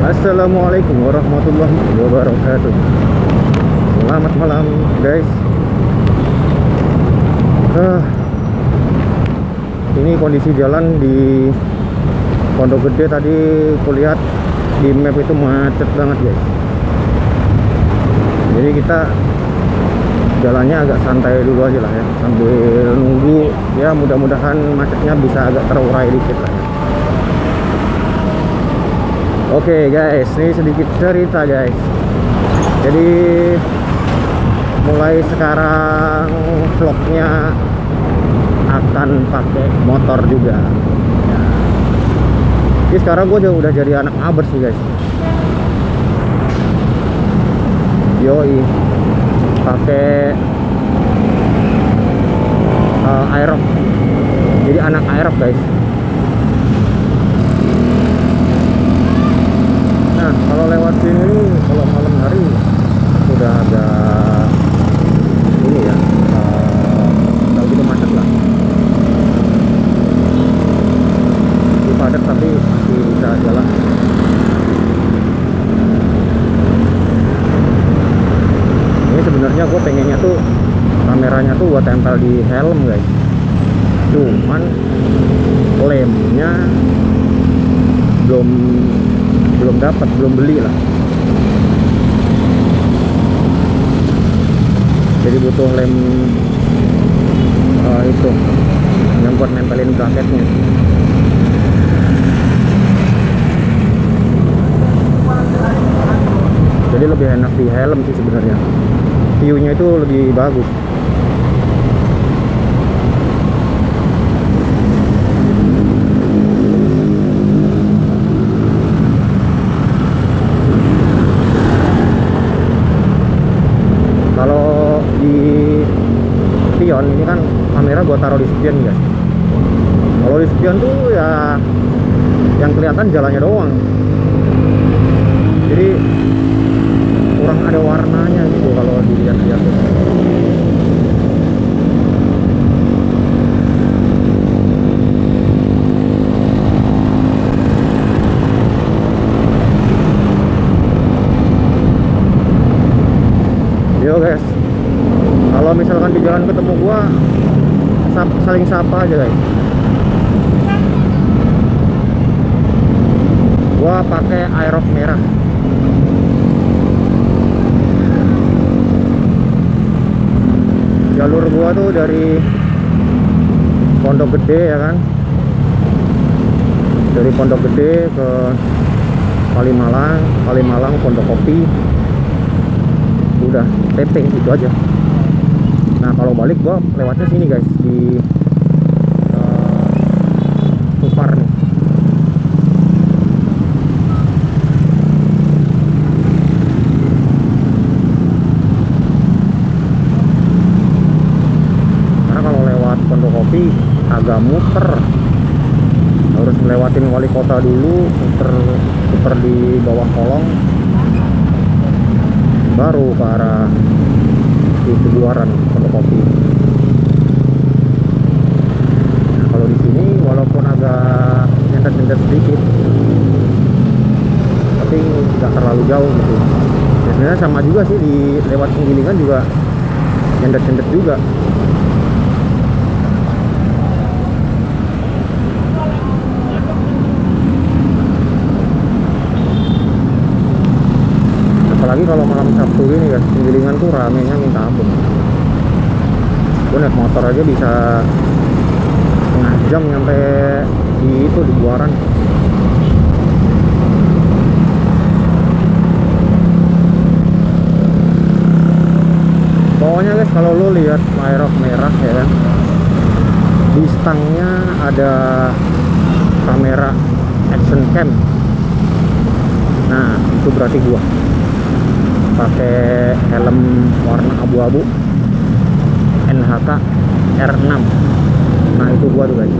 Assalamualaikum warahmatullahi wabarakatuh. Selamat malam guys. Ini kondisi jalan di Pondok Gede tadi kulihat di map itu macet banget guys. Jadi kita jalannya agak santai dulu aja lah ya, sambil nunggu ya, mudah-mudahan macetnya bisa agak terurai dikit lah ya. Oke guys, ini sedikit cerita guys. Jadi mulai sekarang vlognya akan pakai motor juga ya. Jadi sekarang gue udah jadi anak abers sih guys. Yoi, pakai Aerox. Jadi anak Aerox guys. Kalau lewat sini, kalau malam hari sudah ada ini ya, kalau gitu macet lah. Ini padat tapi masih bisa jalan. Ini sebenarnya gue pengennya tuh kameranya tuh gue tempel di helm guys. Cuman lemnya belum dapat, belum beli lah. Jadi butuh lem itu yang buat nempelin bracketnya. Jadi lebih enak di helm sih sebenarnya. View-nya itu lebih bagus. Ini kan kamera gua taruh di spion guys. Kalau di spion tuh ya yang kelihatan jalannya doang, jadi kurang ada warnanya gitu kalau dilihat-lihat. Yo guys, kalau misalkan di jalan ketemu gua, saling sapa aja guys. Gua pakai Aerox merah. Jalur gua tuh dari Pondok Gede ya kan, dari Pondok Gede ke Kali Malang, Kali Malang Pondok Kopi, udah TP itu aja. Nah kalau balik gua lewatnya sini guys, di Kupar nih. Karena kalau lewat Pondok Kopi agak muter, harus melewatin Walikota dulu, muter di bawah kolong, baru ke arah Cibuburan Pondok Kopi. Nah, kalau di sini walaupun agak nyentet-nyentet sedikit, tapi nggak terlalu jauh gitu. Biasanya sama juga sih, di lewat penggilingan juga nyentet-nyentet juga. Apalagi kalau malam Sabtu ini guys, penggilingan tuh ramenya minta ampun. Gue naik motor aja bisa setengah jam nyampe di Buaran. Pokoknya guys, kalau lo lihat Aerox merah ya kan, di stangnya ada kamera action cam. Nah itu berarti gua pakai helm warna abu-abu NHK R6. Nah itu gua tuh guys.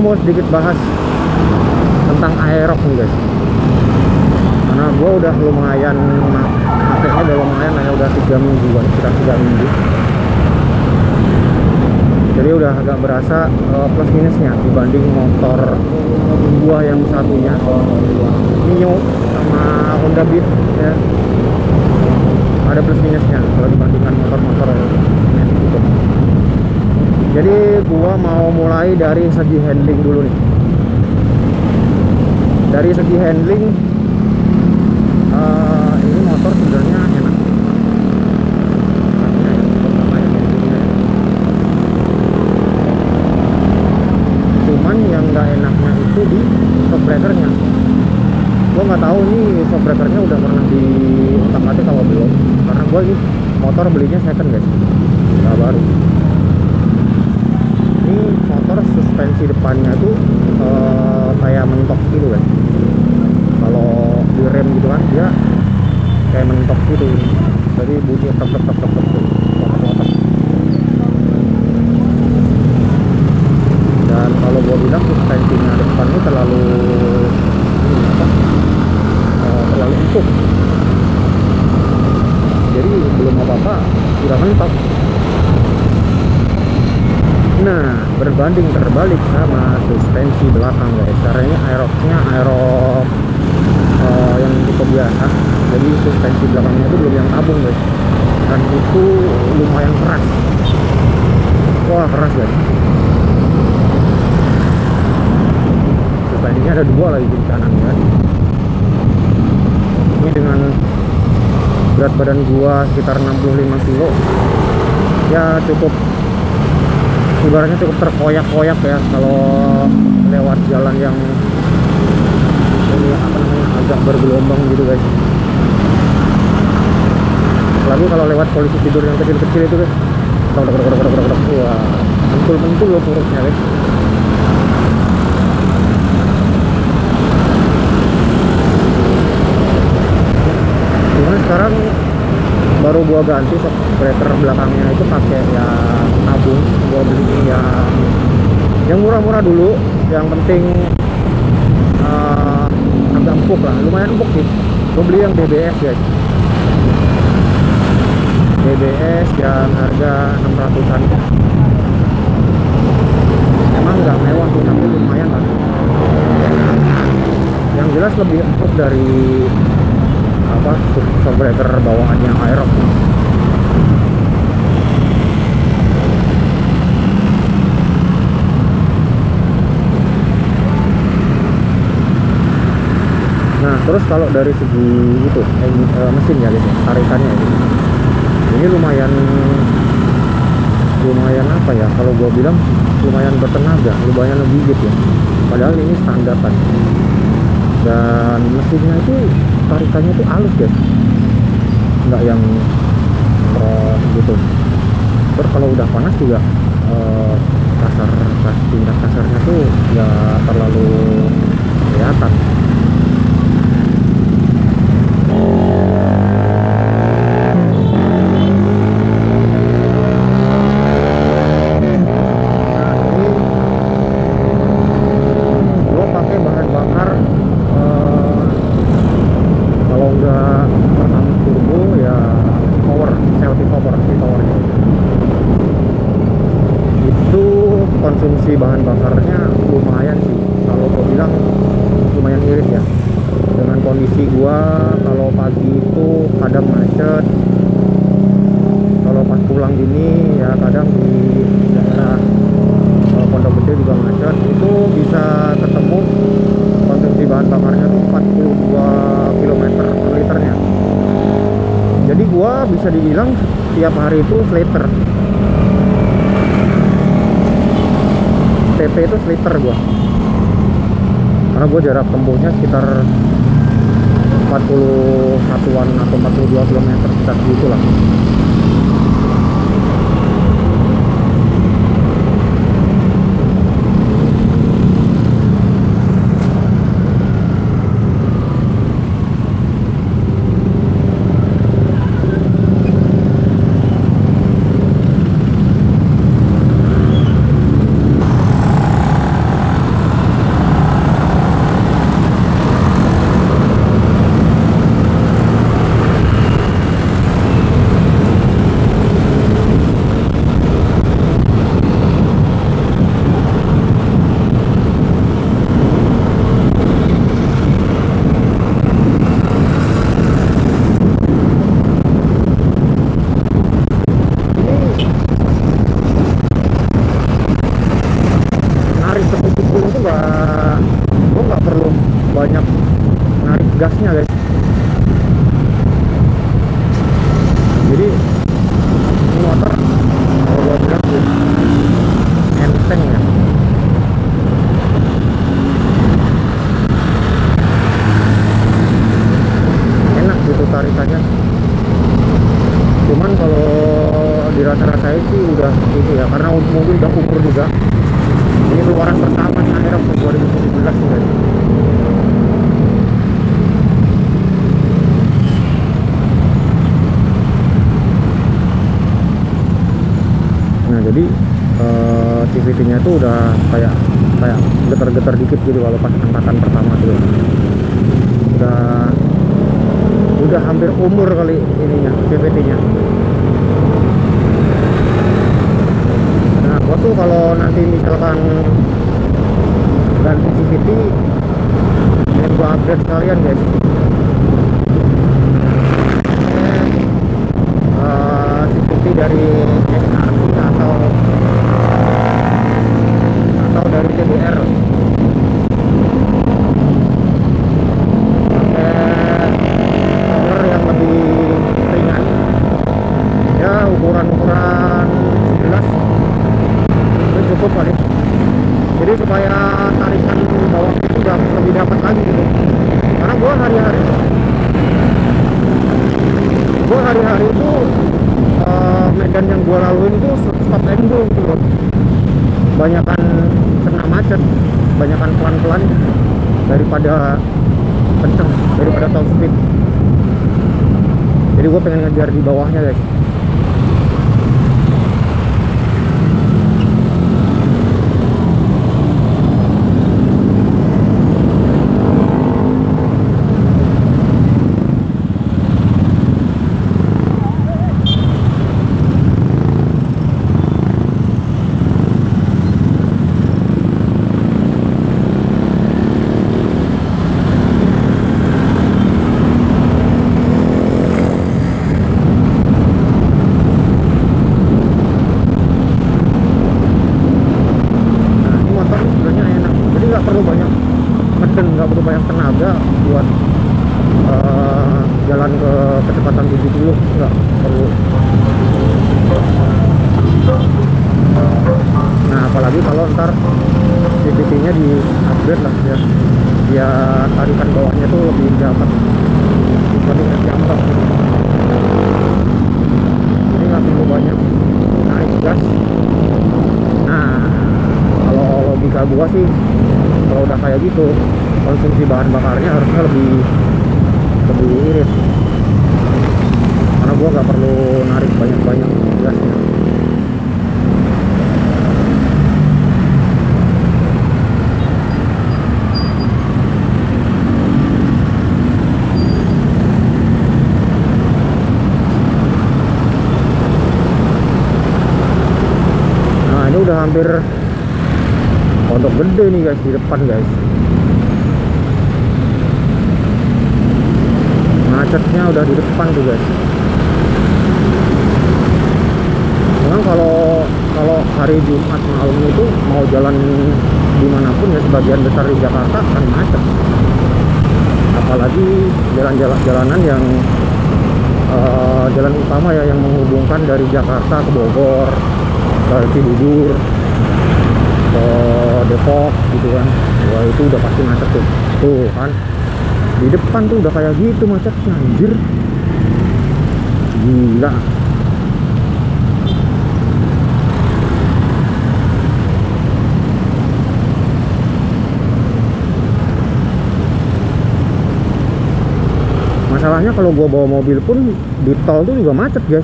Gue mau sedikit bahas tentang Aerox nih guys, karena gue udah lumayan makanya udah 3 mingguan, sekitar 3 minggu. Jadi udah agak berasa plus minusnya dibanding motor gua yang satunya, Mio sama Honda Beat ya. Ada plus minusnya kalau dibandingkan motor-motor gitu. Jadi gua mau mulai dari segi handling dulu nih. Dari segi handling ini motor sebenarnya enak. Cuman yang nggak enaknya itu di shockbreakernya. Gue nggak tahu nih shockbreakernya udah pernah diutak-atik kalau belum, karena gue ini motor belinya second guys, nggak baru. Ini motor suspensi depannya tuh kayak mentok gitu guys. Kalau di rem gitu kan dia kayak mentok gitu, jadi bunyi tek-tek-tek-tek kotak-kotak. Dan kalau gue bilang suspensinya depan ini terlalu terlalu empuk, jadi belum apa-apa sudah mentok. Nah, berbanding terbalik sama suspensi belakang guys. Caranya Aeroxnya Aerox yang tipe biasa, jadi suspensi belakangnya itu belum yang tabung guys, dan itu lumayan keras. Wah keras guys, suspensinya ada 2 lagi di kanan kan. Ini dengan berat badan gua sekitar 65 kilo, ya cukup, ibaratnya cukup terkoyak-koyak ya kalau lewat jalan yang agak bergelombang gitu guys. Lalu kalau lewat polisi tidur yang kecil-kecil itu guys, wah mentul-mentul loh perutnya guys. Cuman sekarang baru gua ganti shockbreaker belakangnya itu pakai ya tabung. Gua beli yang murah-murah dulu, yang penting agak empuk lah, lumayan empuk sih. Gue beli yang DBS guys, DBS yang harga 600-an. Emang nggak mewah sih, tapi lumayan lah. Yang jelas lebih empuk dari apa shockbreaker bawaannya Aerox. Nah terus kalau dari segi itu mesin ya gitu, tarikannya ya, gitu. Ini lumayan apa ya, kalau gua bilang lumayan bertenaga, lumayan menggigit ya, padahal ini standar kan. Dan mesinnya itu tarikannya itu halus guys, nggak yang gitu. Terus kalau udah panas juga tingkat kasarnya tuh nggak terlalu kelihatan. Konsumsi bahan bakarnya lumayan sih, kalau gue bilang lumayan irit ya, dengan kondisi gua kalau pagi itu kadang macet, kalau pas pulang gini ya kadang di daerah Pondok Gede juga macet, itu bisa ketemu konsumsi bahan bakarnya tuh 42 km per liternya. Jadi gua bisa dibilang tiap hari itu sleter, TP itu sleeper gua, karena gua jarak tempuhnya sekitar 41-an atau 42 km sekitar gitu lah. gasnya guys. Jadi ini motor kalau gue bilang tuh enteng ya. Enak gitu tarikannya. Cuman kalau dirasa-rasain sih udah gitu ya, karena mobil udah ukur juga. Ini keluaran pertama nih Aerox 2017 nih guys. Nah jadi CVT-nya tuh udah kayak getar-getar dikit gitu kalau pas angkatan pertama tuh. Udah hampir umur kali ininya CVT-nya. Tuh kalau nanti misalkan ganti CVT yang gua update kalian guys, CVT dari R6 atau dari Cibubur daripada top speed. Jadi gue pengen ngejar di bawahnya guys. Gua sih kalau udah kayak gitu konsumsi bahan bakarnya harusnya lebih irit, karena gua nggak perlu narik banyak-banyak gasnya. Nah ini udah hampir Pondok Gede nih guys di depan guys. Macetnya udah di depan tuh guys. Memang kalau hari Jumat malam itu mau jalan dimanapun ya sebagian besar di Jakarta kan macet. Apalagi jalan-jalanan yang jalan utama ya yang menghubungkan dari Jakarta ke Bogor, dari Cibubur ke Depok gitu kan. Wah itu udah pasti macet tuh. Tuh kan di depan tuh udah kayak gitu macetnya anjir. Gila. Masalahnya kalau gua bawa mobil pun di tol tuh juga macet guys.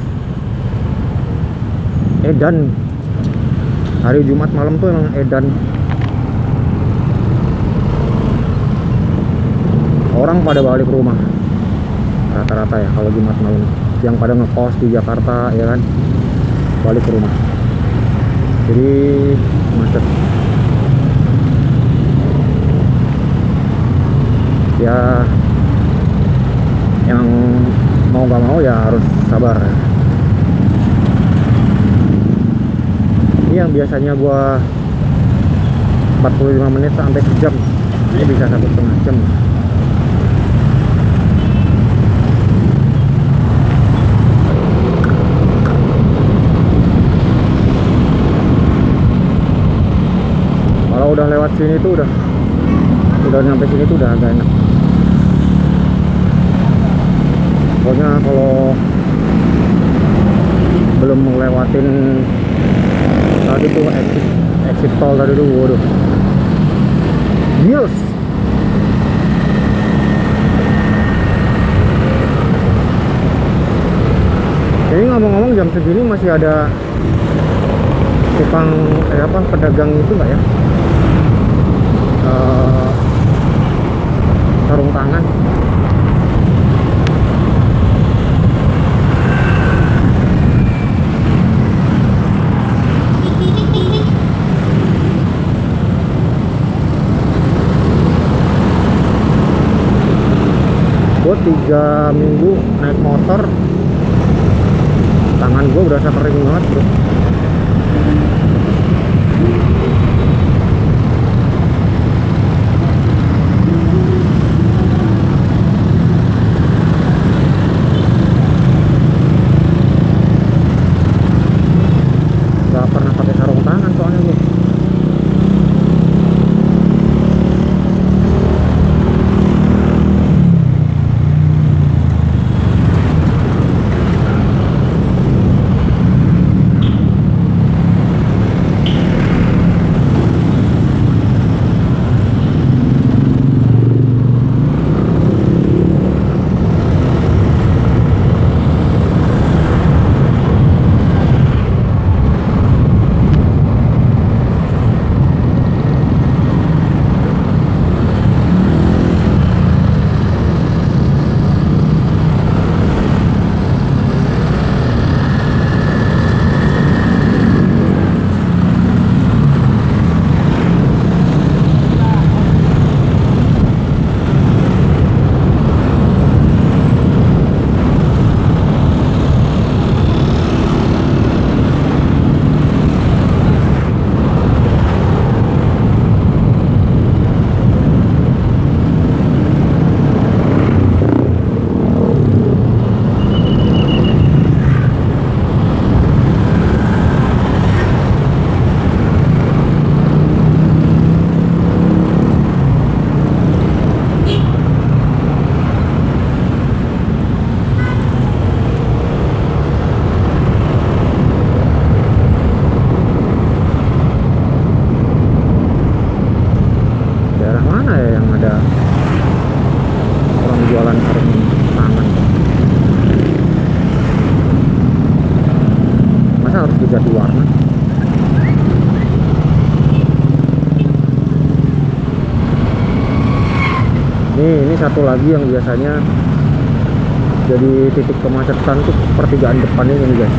Edan hari Jumat malam tuh emang edan. Orang pada balik rumah rata-rata ya kalau Jumat malam, yang pada ngekos di Jakarta ya kan, balik ke rumah. Jadi macet. Ya yang mau gak mau ya harus sabar. Yang biasanya gua 45 menit sampai sejam, ini bisa 1,5 jam. udah lewat sini tuh udah nyampe sini tuh udah agak enak. Pokoknya kalau belum ngelewatin tadi tuh exit tol tadi tuh, waduh, yes. Ini ngomong-ngomong jam segini masih ada tukang pedagang itu nggak ya, sarung tangan. Gue 3 minggu naik motor, tangan gue berasa kering banget bro. Satu lagi yang biasanya jadi titik kemacetan tuh pertigaan depan ini guys.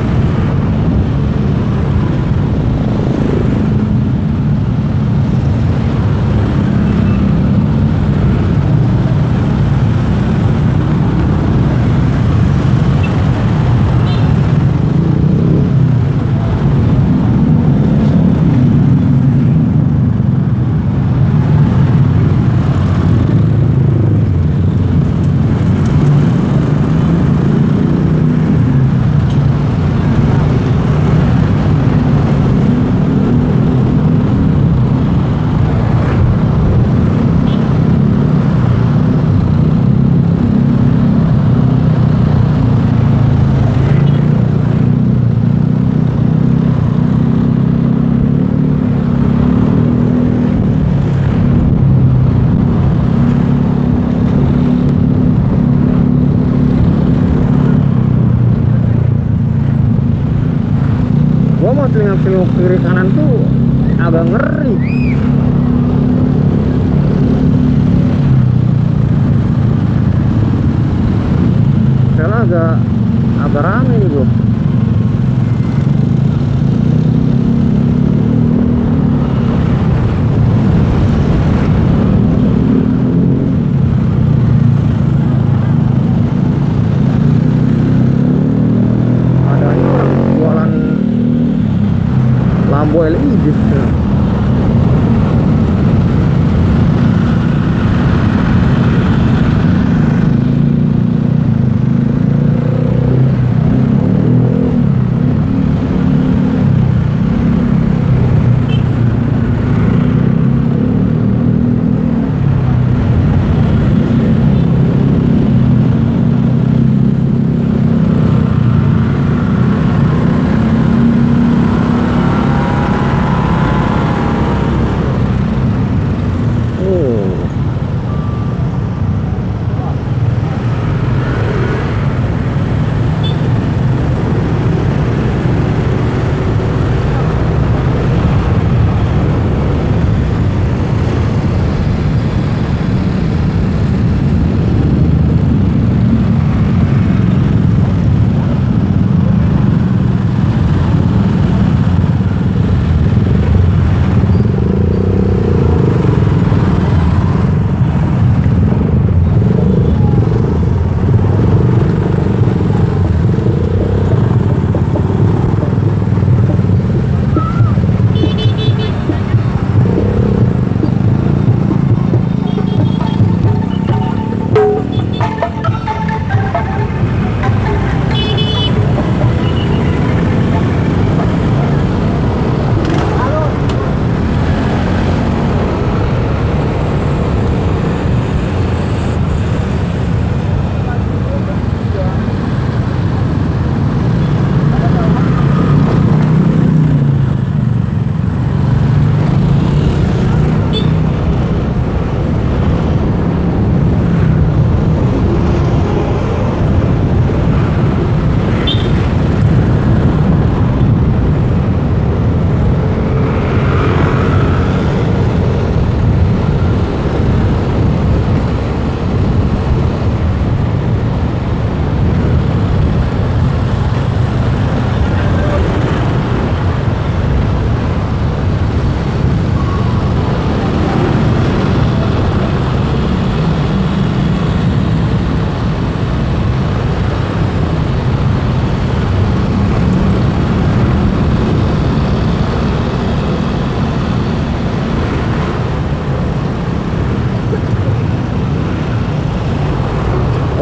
Selok kiri kanan tuh agak ngeri. Karena agak rame nih bro.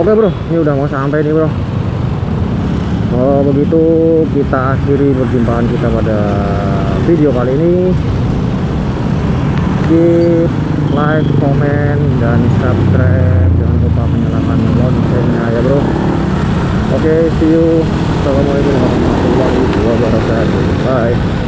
Oke bro, ini udah mau sampai nih bro. Kalau begitu kita akhiri perjumpaan kita pada video kali ini. Di like, komen, dan subscribe. Jangan lupa menyalakan loncengnya ya bro. Oke, see you. Assalamualaikum warahmatullahi wabarakatuh. Bye.